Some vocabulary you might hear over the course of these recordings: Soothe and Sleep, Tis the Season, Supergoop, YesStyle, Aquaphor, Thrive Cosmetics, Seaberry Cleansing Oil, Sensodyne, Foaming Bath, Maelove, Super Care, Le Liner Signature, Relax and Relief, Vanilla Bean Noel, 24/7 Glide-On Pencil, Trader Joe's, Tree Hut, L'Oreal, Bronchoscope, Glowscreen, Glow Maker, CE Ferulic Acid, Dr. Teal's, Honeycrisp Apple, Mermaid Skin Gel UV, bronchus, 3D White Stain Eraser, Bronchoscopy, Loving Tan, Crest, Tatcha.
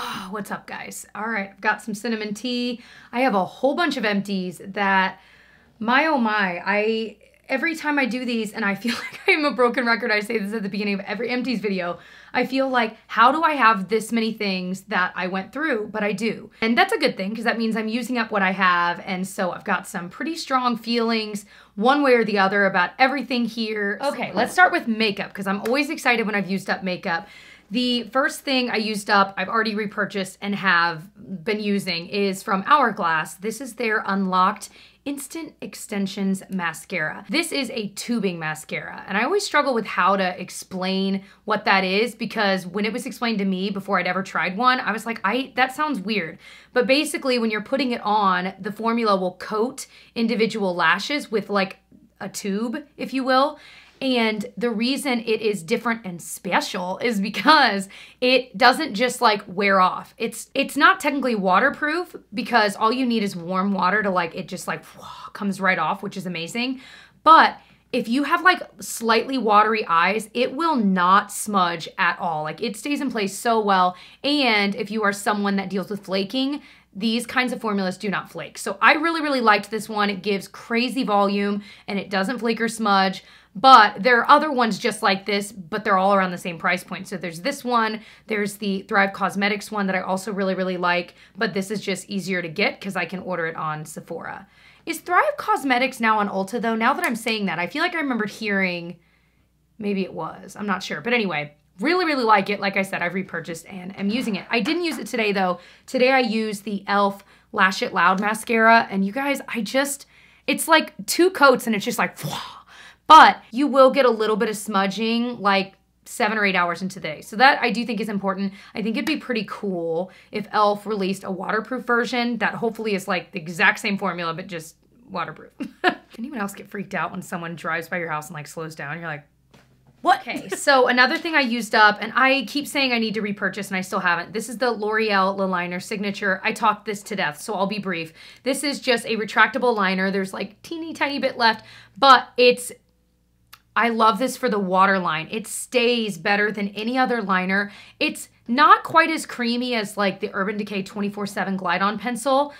Oh, what's up, guys? All right, I've got some cinnamon tea. I have a whole bunch of empties that, my oh my, every time I do these, and I feel like I'm a broken record, I say this at the beginning of every empties video, I feel like, how do I have this many things that I went through? But I do. And that's a good thing, because that means I'm using up what I have. And so I've got some pretty strong feelings one way or the other about everything here. Okay, let's start with makeup, because I'm always excited when I've used up makeup. The first thing I used up, I've already repurchased and have been using, is from Hourglass. This is their Unlocked Instant Extensions Mascara. This is a tubing mascara, and I always struggle with how to explain what that is, because when it was explained to me before I'd ever tried one, I was like, that sounds weird. But basically, when you're putting it on, the formula will coat individual lashes with like a tube, if you will. And the reason it is different and special is because it doesn't just like wear off. It's not technically waterproof, because all you need is warm water to like, it just like whoa, comes right off, which is amazing. But if you have like slightly watery eyes, it will not smudge at all. Like, it stays in place so well. And if you are someone that deals with flaking, these kinds of formulas do not flake. So I really, really liked this one. It gives crazy volume and it doesn't flake or smudge. But there are other ones just like this, but they're all around the same price point. So there's this one, there's the Thrive Cosmetics one that I also really, really like, but this is just easier to get because I can order it on Sephora. Is Thrive Cosmetics now on Ulta though? Now that I'm saying that, I feel like I remembered hearing, maybe it was, I'm not sure. But anyway, really, really like it. Like I said, I've repurchased and am using it. I didn't use it today though. Today I used the e.l.f. Lash It Loud mascara, and you guys, it's like two coats and it's just like, whoa. But you will get a little bit of smudging like 7 or 8 hours into the day. So that I do think is important. I think it'd be pretty cool if e.l.f. released a waterproof version that hopefully is like the exact same formula, but just waterproof. Anyone else get freaked out when someone drives by your house and like slows down? You're like, what? Okay, so another thing I used up, and I keep saying I need to repurchase and I still haven't. This is the L'Oreal Le Liner Signature. I talked this to death, so I'll be brief. This is just a retractable liner. There's like teeny tiny bit left, but I love this for the waterline. It stays better than any other liner. It's not quite as creamy as like the Urban Decay 24/7 Glide-On Pencil,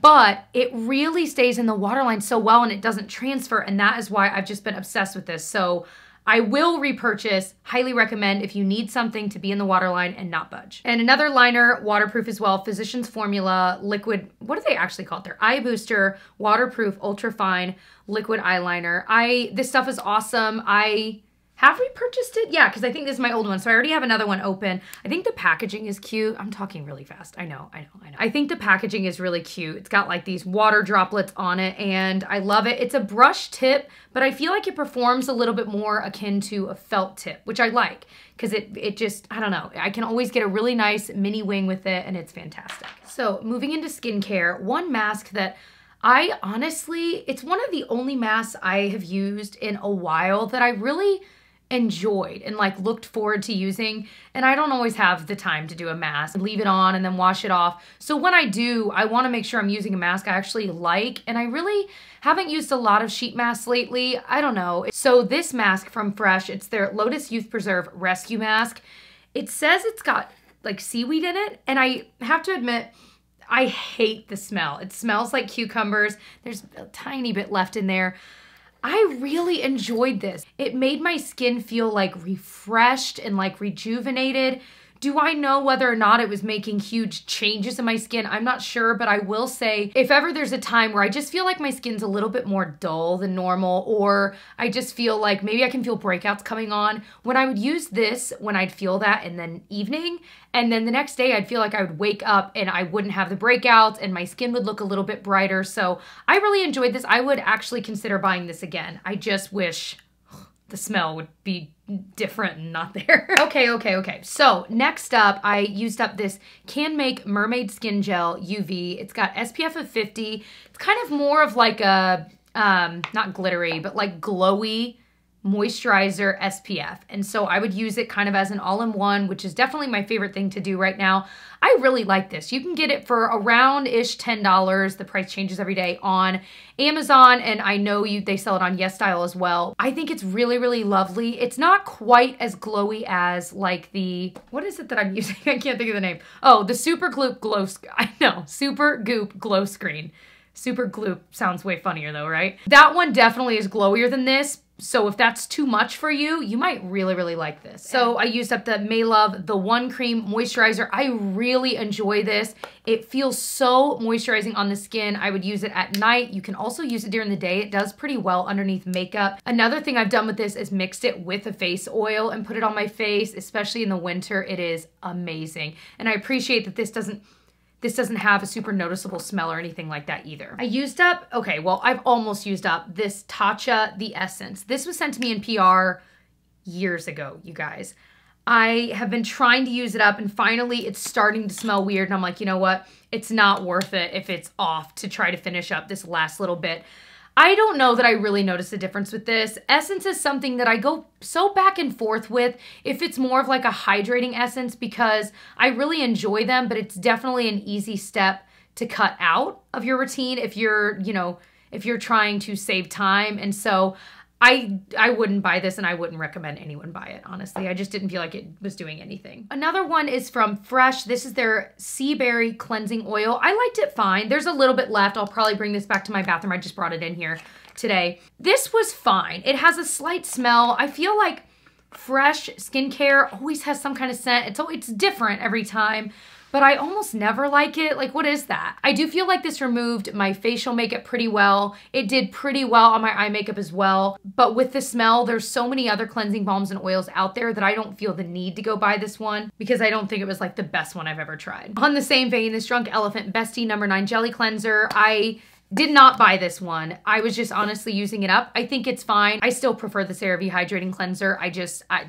but it really stays in the waterline so well and it doesn't transfer, and that is why I've just been obsessed with this. So I will repurchase, highly recommend if you need something to be in the waterline and not budge. And another liner, waterproof as well, Physician's Formula Liquid, what do they actually call it? Their Eye Booster Waterproof Ultra Fine Liquid Eyeliner. This stuff is awesome. I have repurchased it. Yeah, because I think this is my old one. So I already have another one open. I think the packaging is cute. I'm talking really fast. I know. I think the packaging is really cute. It's got like these water droplets on it and I love it. It's a brush tip, but I feel like it performs a little bit more akin to a felt tip, which I like because it just, I don't know. I can always get a really nice mini wing with it and it's fantastic. So moving into skincare, one mask that I honestly, it's one of the only masks I have used in a while that I really enjoyed and like looked forward to using, and I don't always have the time to do a mask, leave it on and then wash it off. So when I do, I want to make sure I'm using a mask I actually like, and I really haven't used a lot of sheet masks lately. I don't know. So this mask from Fresh, it's their Lotus Youth Preserve Rescue Mask. It says it's got like seaweed in it, and I have to admit, I hate the smell. It smells like cucumbers. There's a tiny bit left in there. I really enjoyed this. It made my skin feel like refreshed and like rejuvenated. Do I know whether or not it was making huge changes in my skin? I'm not sure, but I will say if ever there's a time where I just feel like my skin's a little bit more dull than normal, or I just feel like maybe I can feel breakouts coming on, when I would use this, when I'd feel that in the evening, and then the next day I'd feel like I would wake up and I wouldn't have the breakouts and my skin would look a little bit brighter. So I really enjoyed this. I would actually consider buying this again. I just wish the smell would be different and not there. Okay. So next up, I used up this Canmake Mermaid Skin Gel UV. It's got SPF of 50. It's kind of more of like a, not glittery, but like glowy Moisturizer SPF. And so I would use it kind of as an all-in-one, which is definitely my favorite thing to do right now. I really like this. You can get it for around-ish $10. The price changes every day on Amazon, and I know they sell it on YesStyle as well. I think it's really, really lovely. It's not quite as glowy as like the, what is it that I'm using? I can't think of the name. Oh, the Supergoop Glowscreen. Supergoop sounds way funnier though, right? That one definitely is glowier than this. So if that's too much for you, you might really, really like this. So I used up the Maelove The One Cream Moisturizer. I really enjoy this. It feels so moisturizing on the skin. I would use it at night. You can also use it during the day. It does pretty well underneath makeup. Another thing I've done with this is mixed it with a face oil and put it on my face, especially in the winter. It is amazing. And I appreciate that this doesn't have a super noticeable smell or anything like that either. I've almost used up this Tatcha The Essence. This was sent to me in PR years ago, you guys. I have been trying to use it up and finally it's starting to smell weird and I'm like, you know what? It's not worth it if it's off to try to finish up this last little bit. I don't know that I really noticed a difference with this. Essence is something that I go so back and forth with if it's more of like a hydrating essence because I really enjoy them, but it's definitely an easy step to cut out of your routine if you're, you know, if you're trying to save time. And so I wouldn't buy this and I wouldn't recommend anyone buy it, honestly. I just didn't feel like it was doing anything. Another one is from Fresh. This is their Seaberry Cleansing Oil. I liked it fine. There's a little bit left. I'll probably bring this back to my bathroom. I just brought it in here today. This was fine. It has a slight smell. I feel like Fresh skincare always has some kind of scent. It's different every time, but I almost never like it. Like, what is that? I do feel like this removed my facial makeup pretty well. It did pretty well on my eye makeup as well. But with the smell, there's so many other cleansing balms and oils out there that I don't feel the need to go buy this one because I don't think it was like the best one I've ever tried. On the same vein, this Drunk Elephant Bestie No. 9 Jelly Cleanser. I did not buy this one. I was just honestly using it up. I think it's fine. I still prefer the CeraVe Hydrating Cleanser.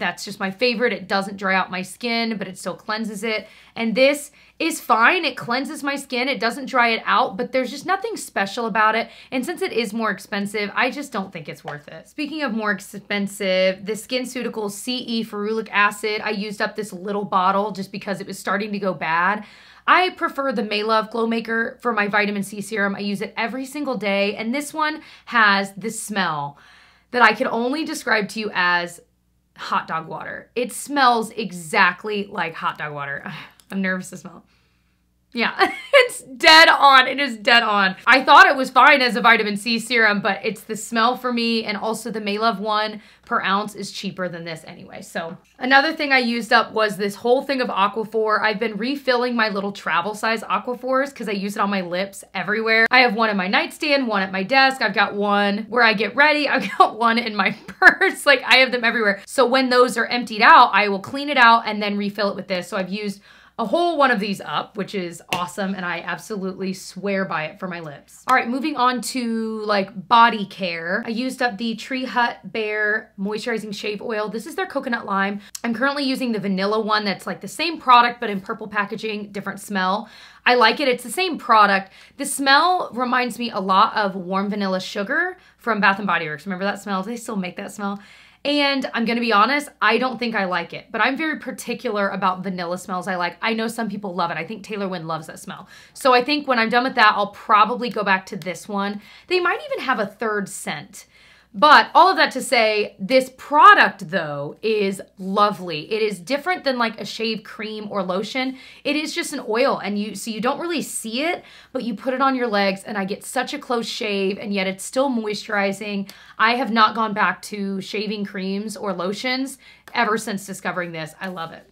That's just my favorite. It doesn't dry out my skin, but it still cleanses it. And this is fine. It cleanses my skin. It doesn't dry it out, but there's just nothing special about it. And since it is more expensive, I just don't think it's worth it. Speaking of more expensive, the SkinCeuticals CE Ferulic Acid. I used up this little bottle just because it was starting to go bad. I prefer the Maelove Glow Maker for my vitamin C serum. I use it every single day. And this one has this smell that I could only describe to you as hot dog water. It smells exactly like hot dog water. I'm nervous to smell. Yeah, it's dead on. It is dead on. I thought it was fine as a vitamin C serum, but it's the smell for me. And also the Maelove one per ounce is cheaper than this anyway. So another thing I used up was this whole thing of Aquaphor. I've been refilling my little travel size Aquaphors because I use it on my lips everywhere. I have one in my nightstand, one at my desk. I've got one where I get ready. I've got one in my purse. Like I have them everywhere. So when those are emptied out, I will clean it out and then refill it with this. So I've used a whole one of these up, which is awesome, and I absolutely swear by it for my lips. All right, moving on to like body care. I used up the Tree Hut Bare Moisturizing Shave Oil. This is their Coconut Lime. I'm currently using the vanilla one that's like the same product, but in purple packaging, different smell. I like it. It's the same product. The smell reminds me a lot of Warm Vanilla Sugar from Bath & Body Works. Remember that smell? They still make that smell. And I'm gonna be honest, I don't think I like it, but I'm very particular about vanilla smells I like. I know some people love it. I think Taylor Wynn loves that smell. So I think when I'm done with that, I'll probably go back to this one. They might even have a third scent. But all of that to say, this product though is lovely. It is different than like a shave cream or lotion. It is just an oil and you don't really see it, but you put it on your legs and I get such a close shave and yet it's still moisturizing. I have not gone back to shaving creams or lotions ever since discovering this. I love it.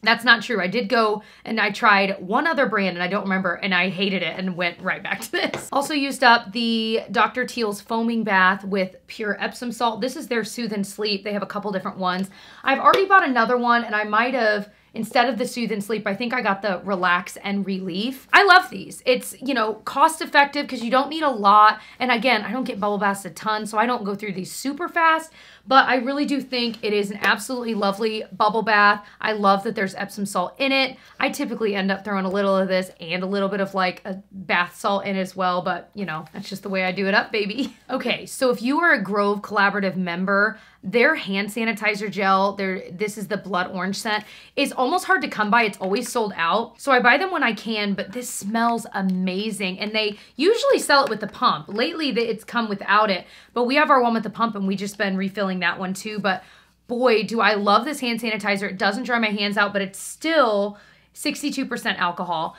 That's not true. I did go and I tried one other brand and I don't remember and I hated it and went right back to this. Also used up the Dr. Teal's Foaming Bath with Pure Epsom Salt. This is their Soothe and Sleep. They have a couple different ones. I've already bought another one and I might have Instead of the Soothe and Sleep, I think I got the Relax and Relief. I love these. It's, you know, cost effective because you don't need a lot. And again, I don't get bubble baths a ton, so I don't go through these super fast, but I really do think it is an absolutely lovely bubble bath. I love that there's Epsom salt in it. I typically end up throwing a little of this and a little bit of like a bath salt in as well, but you know, that's just the way I do it up, baby. Okay, so if you are a Grove Collaborative member, their hand sanitizer gel, this is the blood orange scent, is almost hard to come by. It's always sold out. So I buy them when I can, but this smells amazing. And they usually sell it with the pump. Lately, it's come without it, but we have our one with the pump and we just been refilling that one too. But boy, do I love this hand sanitizer. It doesn't dry my hands out, but it's still 62% alcohol.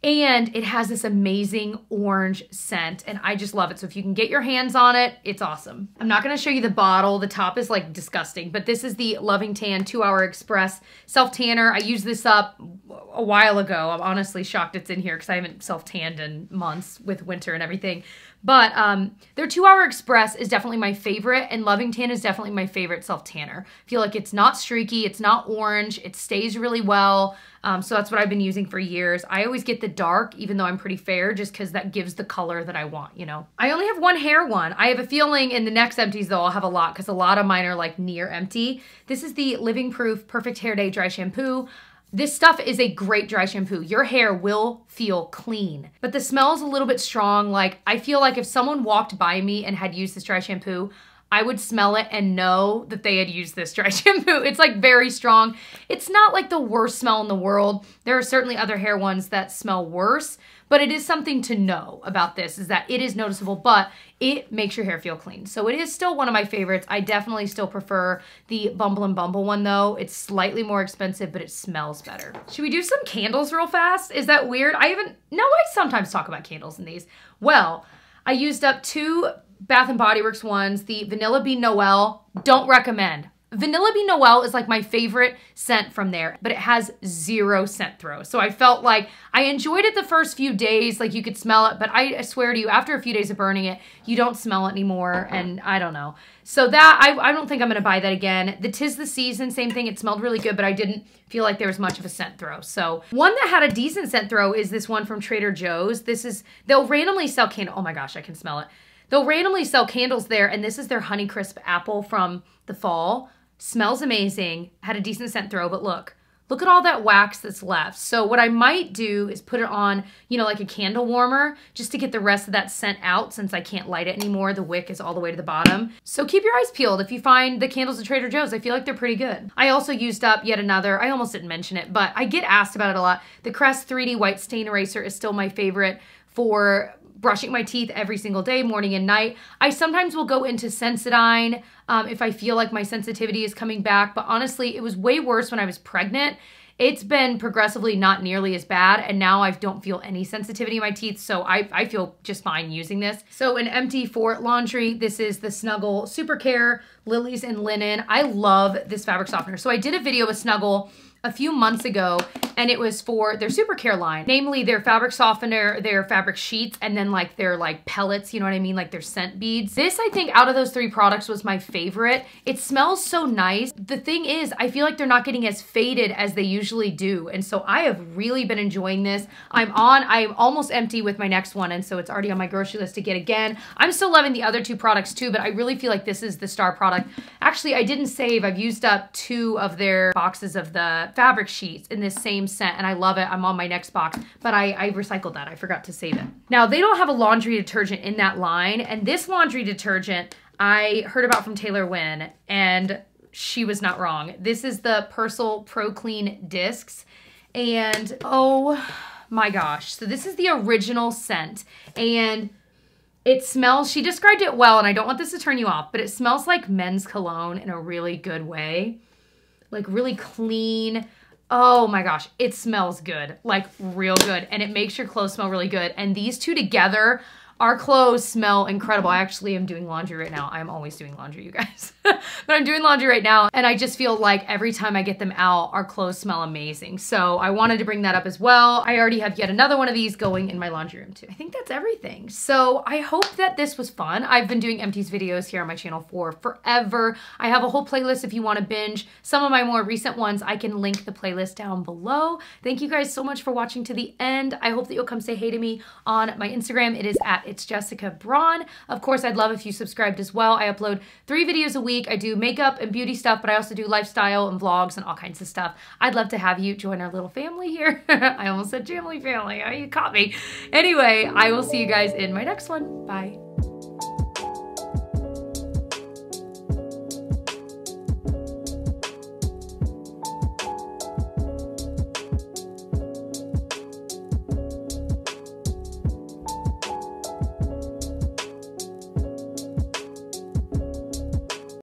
And it has this amazing orange scent, and I just love it. So if you can get your hands on it, it's awesome. I'm not gonna show you the bottle. The top is like disgusting, but this is the Loving Tan 2-Hour Express Self-Tanner. I used this up a while ago. I'm honestly shocked it's in here because I haven't self-tanned in months with winter and everything. But their 2-Hour Express is definitely my favorite, and Loving Tan is definitely my favorite self-tanner. I feel like it's not streaky, it's not orange, it stays really well. So that's what I've been using for years. I always get the dark, even though I'm pretty fair, just because that gives the color that I want, you know? I only have one hair one. I have a feeling in the next empties, though, I'll have a lot, because a lot of mine are like near empty. This is the Living Proof Perfect Hair Day Dry Shampoo. This stuff is a great dry shampoo. Your hair will feel clean, but the smell's a little bit strong. Like, I feel like if someone walked by me and had used this dry shampoo, I would smell it and know that they had used this dry shampoo. It's like very strong. It's not like the worst smell in the world. There are certainly other hair ones that smell worse, but it is something to know about this, is that it is noticeable, but it makes your hair feel clean. So it is still one of my favorites. I definitely still prefer the Bumble and Bumble one though. It's slightly more expensive, but it smells better. Should we do some candles real fast? Is that weird? I sometimes talk about candles in these. Well, I used up two Bath and Body Works ones, the Vanilla Bean Noel, don't recommend. Vanilla Bean Noel is like my favorite scent from there, but it has zero scent throw. So I felt like I enjoyed it the first few days, like you could smell it, but I swear to you, after a few days of burning it, you don't smell it anymore, and I don't know. So that, I don't think I'm gonna buy that again. The 'Tis the Season, same thing, it smelled really good, but I didn't feel like there was much of a scent throw. So one that had a decent scent throw is this one from Trader Joe's. This is, they'll randomly sell candle, oh my gosh, I can smell it. They'll randomly sell candles there, and this is their Honeycrisp Apple from the fall. Smells amazing, had a decent scent throw, but look at all that wax that's left. So what I might do is put it on, you know, like a candle warmer, just to get the rest of that scent out since I can't light it anymore. The wick is all the way to the bottom. So keep your eyes peeled if you find the candles at Trader Joe's. I feel like they're pretty good. I also used up yet another, I almost didn't mention it, but I get asked about it a lot. The Crest 3D White Stain Eraser is still my favorite for brushing my teeth every single day, morning and night. I sometimes will go into Sensodyne if I feel like my sensitivity is coming back, but honestly, it was way worse when I was pregnant. It's been progressively not nearly as bad, and now I don't feel any sensitivity in my teeth, so I feel just fine using this. So an empty for laundry, this is the Snuggle Super Care Lilies and Linen. I love this fabric softener. So I did a video with Snuggle a few months ago, and it was for their Super Care line, namely their fabric softener, their fabric sheets, and then like their like pellets, you know what I mean? Like their scent beads. This, I think, out of those three products was my favorite. It smells so nice. The thing is, I feel like they're not getting as faded as they usually do. And so I have really been enjoying this. I'm almost empty with my next one, and so it's already on my grocery list to get again. I'm still loving the other two products too, but I really feel like this is the star product. Actually, I didn't save. I've used up two of their boxes of the fabric sheets in this same scent, and I love it. I'm on my next box, but I recycled that. I forgot to save it. Now, they don't have a laundry detergent in that line, and this laundry detergent I heard about from Taylor Wynn, and she was not wrong. This is the Persil Pro Clean Discs, and oh my gosh. So this is the original scent, and it smells, she described it well, and I don't want this to turn you off, but it smells like men's cologne in a really good way. Like really clean. Oh my gosh, it smells good, like real good. And it makes your clothes smell really good. And these two together Our clothes smell incredible. I actually am doing laundry right now. I'm always doing laundry, you guys. But I'm doing laundry right now, and I just feel like every time I get them out, our clothes smell amazing. So I wanted to bring that up as well. I already have yet another one of these going in my laundry room too. I think that's everything. So I hope that this was fun. I've been doing empties videos here on my channel for forever. I have a whole playlist if you want to binge some of my more recent ones. I can link the playlist down below. Thank you guys so much for watching to the end. I hope that you'll come say hey to me on my Instagram. It is at It's Jessica Braun. Of course, I'd love if you subscribed as well. I upload 3 videos a week. I do makeup and beauty stuff, but I also do lifestyle and vlogs and all kinds of stuff. I'd love to have you join our little family here. I almost said family. Oh, you caught me. Anyway, I will see you guys in my next one. Bye.